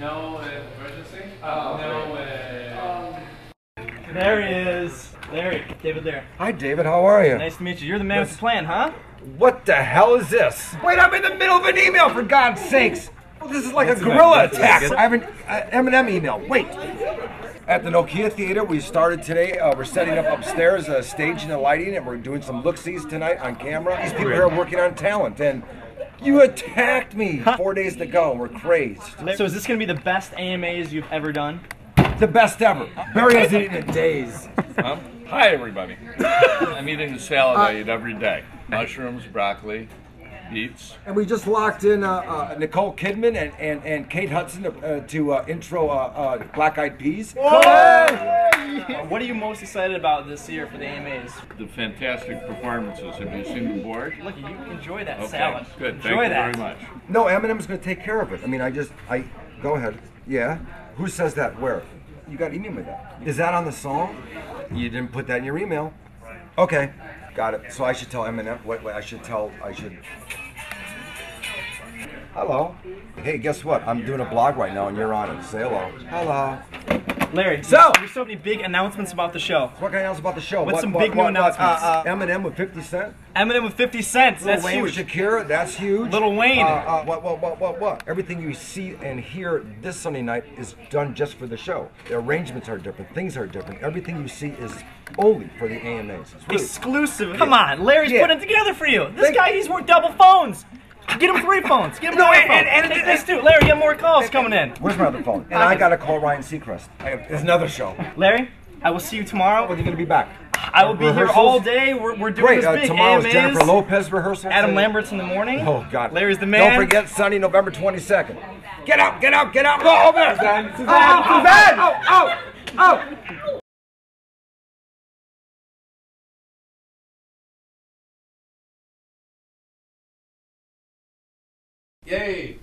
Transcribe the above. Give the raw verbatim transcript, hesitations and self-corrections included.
No uh, emergency? Uh, no uh... Um. There he is. There he is. David there. Hi, David. How are you? Nice to meet you. You're the man with the plan, huh? What the hell is this? Wait, I'm in the middle of an email, for God's sakes! This is like That's a gorilla good. attack. I have an uh, Eminem email. Wait. At the Nokia Theater, we started today. Uh, we're setting up upstairs a stage and the lighting, and we're doing some look-sees tonight on camera. These people here are working on talent, and you attacked me. Four days to go, and we're crazed. So is this going to be the best A M As you've ever done? The best ever. Barry hasn't eaten in days. Huh? Hi, everybody. I'm eating the salad uh, I eat every day. Mushrooms, broccoli. Eats. And we just locked in uh, uh, Nicole Kidman and, and, and Kate Hudson to, uh, to uh, intro uh, uh, Black Eyed Peas. Whoa! Uh, what are you most excited about this year for the A M As? The fantastic performances. Have you seen the board? Look, you enjoy that okay, salad. Good. Enjoy Thank that. you very much. No, Eminem's going to take care of it. I mean, I just, I, go ahead. Yeah? Who says that? Where? You got email with that. Is that on the song? You didn't put that in your email. Okay. Got it. So I should tell Eminem. Wait, wait. I should tell. I should. Hello. Hey, guess what? I'm doing a blog right now, and you're on it. Say hello. Hello. Larry. So there's so many big announcements about the show. What can I announce about the show? What's what, some what, big what, new what, announcements? Uh, uh, Eminem with fifty cent. Eminem with fifty cent. That's Lil Wayne huge. With Shakira. That's huge. Lil Wayne. Uh, uh, what? What? What? What? What? Everything you see and hear this Sunday night is done just for the show. The arrangements are different. Things are different. Everything you see is only for the A M As. Really exclusive. Yeah. Come on, Larry's yeah. putting it together for you. This Thank guy, he's worth double phones. Get him three phones. Get him no, and, and, and, and this too. Larry, get more calls and, coming in. Where's my other phone? And I, I gotta call Ryan Seacrest. I have, it's another show. Larry, I will see you tomorrow. When are you gonna be back? I will be Rehearsals? here all day. We're, we're doing Great. this big uh, tomorrow's A M As. Jennifer Lopez rehearsal. Adam Lambert's in the morning. Oh God. Larry's the man. Don't forget Sunday, November twenty-second. Get out! Get out! Get out! Go over there, Suzanne. Suzanne. Out! Out! Out! Yay!